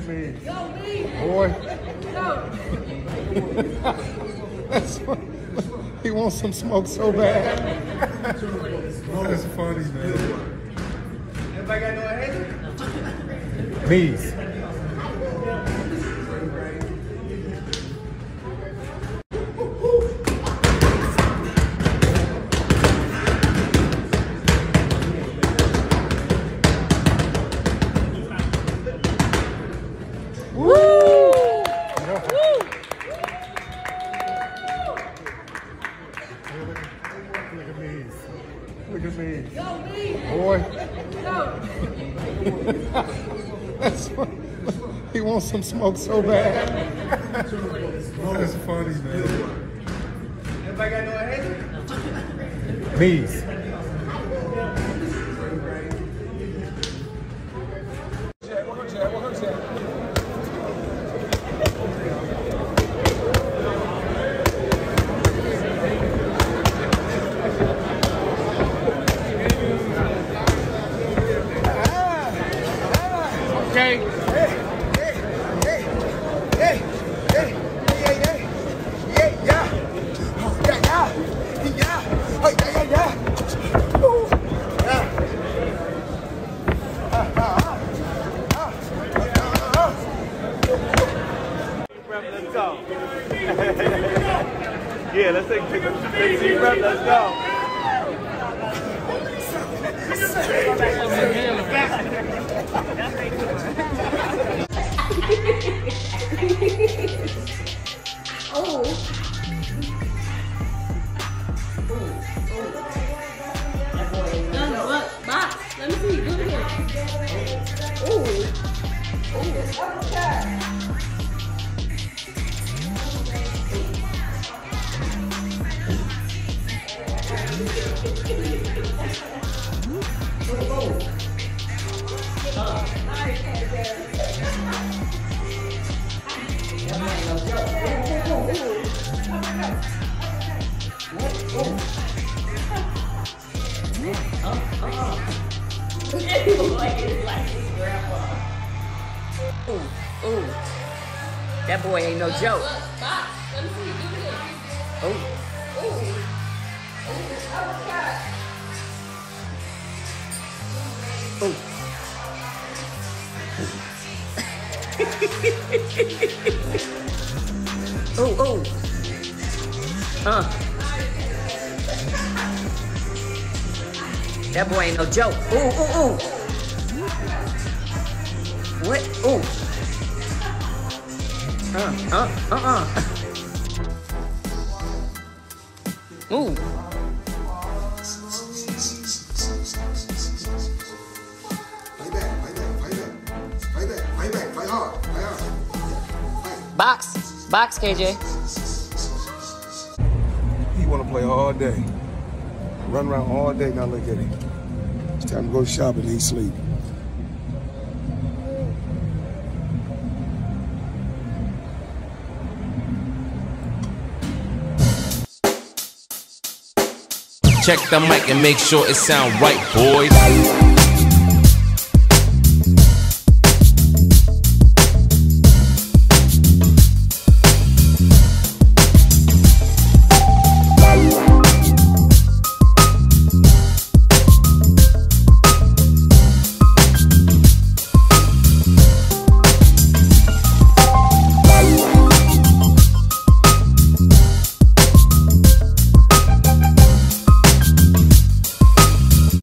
nigga man. Yo, me. Boy. That's funny. He wants some smoke so bad. That's funny, man. Everybody got no head? Please. Look at me. Yo, me. Boy. That's funny. He wants some smoke so bad. That's funny, man. Everybody got no head? Please. Yeah, let's take a picture. Let's go. Oh. Box. Let me see. Look at it. Oh. Oh. Ooh. That boy ain't no joke. Ooh. Ooh. Ooh. That boy ain't no joke. Ooh, ooh, ooh. What? Ooh. Ooh. Box. Box, KJ. He want to play all day. Run around all day, now look at him. It's time to go shopping, he sleep. Check the mic and make sure it sound right, boys.